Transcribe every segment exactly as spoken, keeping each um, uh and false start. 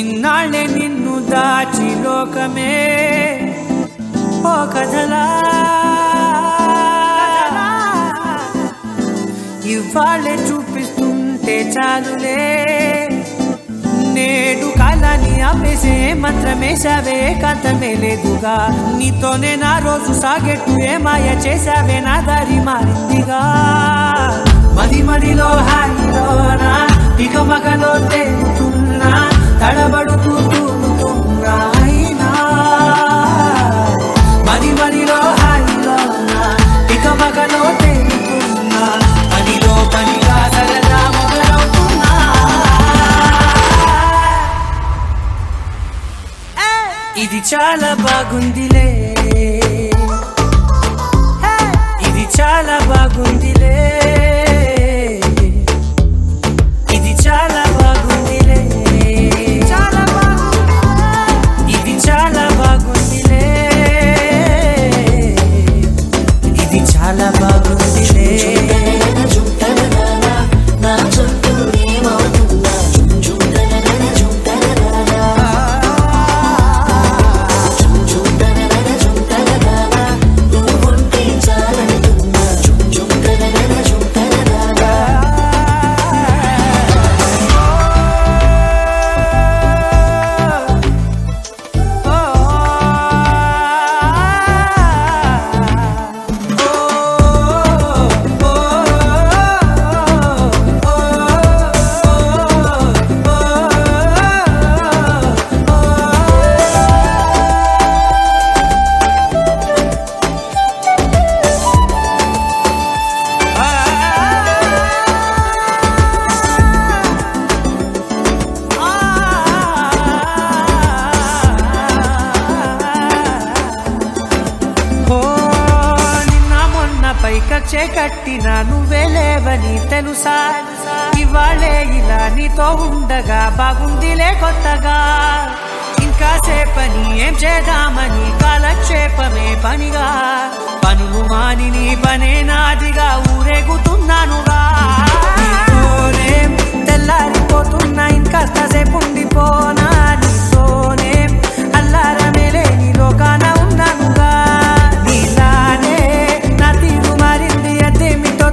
ಇನ್ನಾಳೆ ನಿನ್ನು ದಾಚಿ ಲೋಕಮೇ ಹೋಗದಲ ಇವಾಳೆ చూపిస్తుంటే చాలులే నేడు కాలని ఆపేసే మంత్రమే చావే కాంతమే లేదుగా నీతోనే నా రోజు సాగేట్టు ఏ మాయ చేసావే నా దారి మారిందిగా మది మదిలో హాయిలోనా ఇక మగలో తేలుతున్నా తడబడుతూ మది మదిలో హాయిలోనా ఇక మగలో తేలుతున్నా పనిలో పనిగా తగలా మొదలవుతున్నా ఇది చాలా బాగుందిలే ఇది చాలా బాగుందిలే ఇది చాలా కట్టినా నువ్వే లేవని తెలుసా ఇవాళే ఇలా నీతో ఉండగా బాగుందిలే కొత్తగా ఇంకాసేపని ఏం చేద్దామని కాలక్షేపమే పనిగా పనులు మాని నీ పనే నాదిగా ఊరేగుతున్నానుగా తెల్లారిపోతున్నా ఇంకాసేపు ఉండిపోనా నీతోనే అల్లారమేలే నీ లోకాన ఉన్నానుగా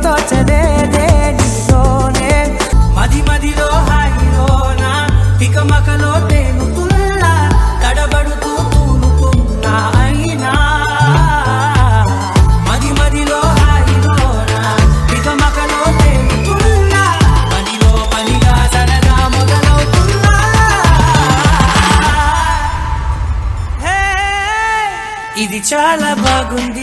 tochade de none madi madi lo hairona tikamakalo tenu tulla tadabadutu tunu tunna aina madi madi lo hairona tikamakalo tenu tulla panilo paniga sanada modalo tulla hey idi chala bagundi.